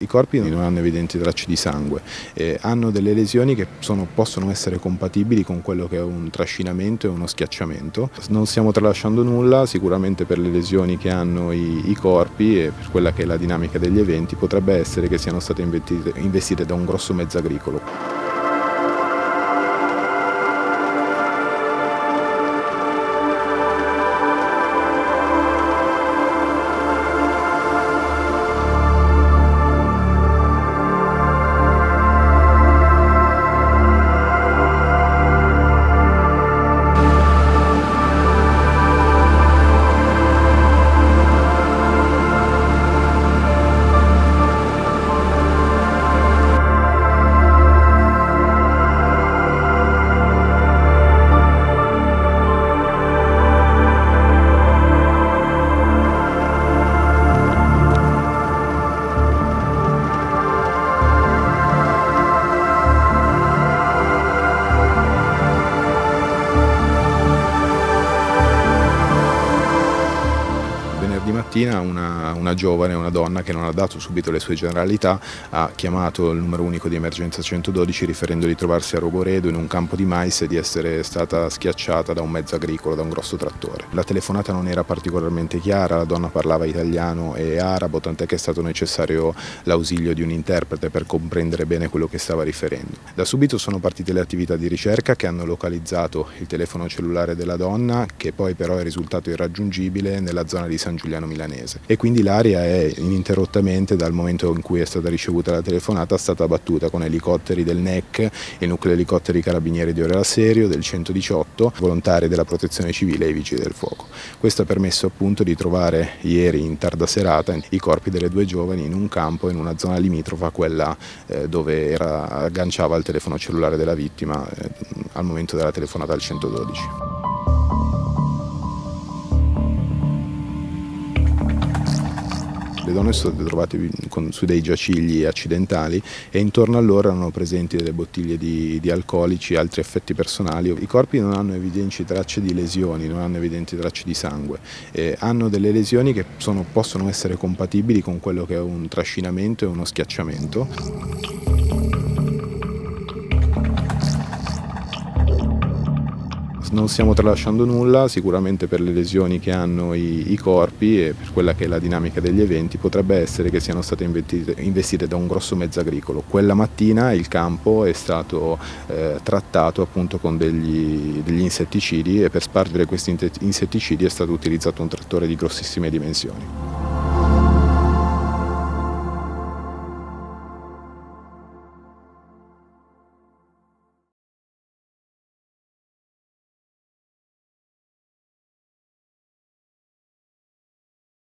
I corpi non hanno evidenti tracce di sangue, hanno delle lesioni che possono essere compatibili con quello che è un trascinamento e uno schiacciamento. Non stiamo tralasciando nulla, sicuramente per le lesioni che hanno i corpi e per quella che è la dinamica degli eventi potrebbe essere che siano state investite da un grosso mezzo agricolo. Mattina una giovane, una donna che non ha dato subito le sue generalità, ha chiamato il numero unico di emergenza 112 riferendo di trovarsi a Rogoredo in un campo di mais e di essere stata schiacciata da un mezzo agricolo, da un grosso trattore. La telefonata non era particolarmente chiara, la donna parlava italiano e arabo, tant'è che è stato necessario l'ausilio di un interprete per comprendere bene quello che stava riferendo. Da subito sono partite le attività di ricerca che hanno localizzato il telefono cellulare della donna, che poi però è risultato irraggiungibile nella zona di San Giuliano Milanese, e quindi l'area è ininterrottamente, dal momento in cui è stata ricevuta la telefonata, stata battuta con elicotteri del NEC, il nucleo elicotteri carabinieri di Orella Serio, del 118, volontari della protezione civile e i vigili del fuoco. Questo ha permesso appunto di trovare ieri in tarda serata i corpi delle due giovani in un campo in una zona limitrofa a quella dove agganciava il telefono cellulare della vittima al momento della telefonata al 112. Le donne sono state trovate su dei giacigli accidentali e intorno a loro erano presenti delle bottiglie di alcolici e altri effetti personali. I corpi non hanno evidenti tracce di lesioni, non hanno evidenti tracce di sangue, hanno delle lesioni che possono essere compatibili con quello che è un trascinamento e uno schiacciamento. Non stiamo tralasciando nulla, sicuramente per le lesioni che hanno i corpi e per quella che è la dinamica degli eventi potrebbe essere che siano state investite da un grosso mezzo agricolo. Quella mattina il campo è stato trattato appunto con degli insetticidi e per spargere questi insetticidi è stato utilizzato un trattore di grossissime dimensioni.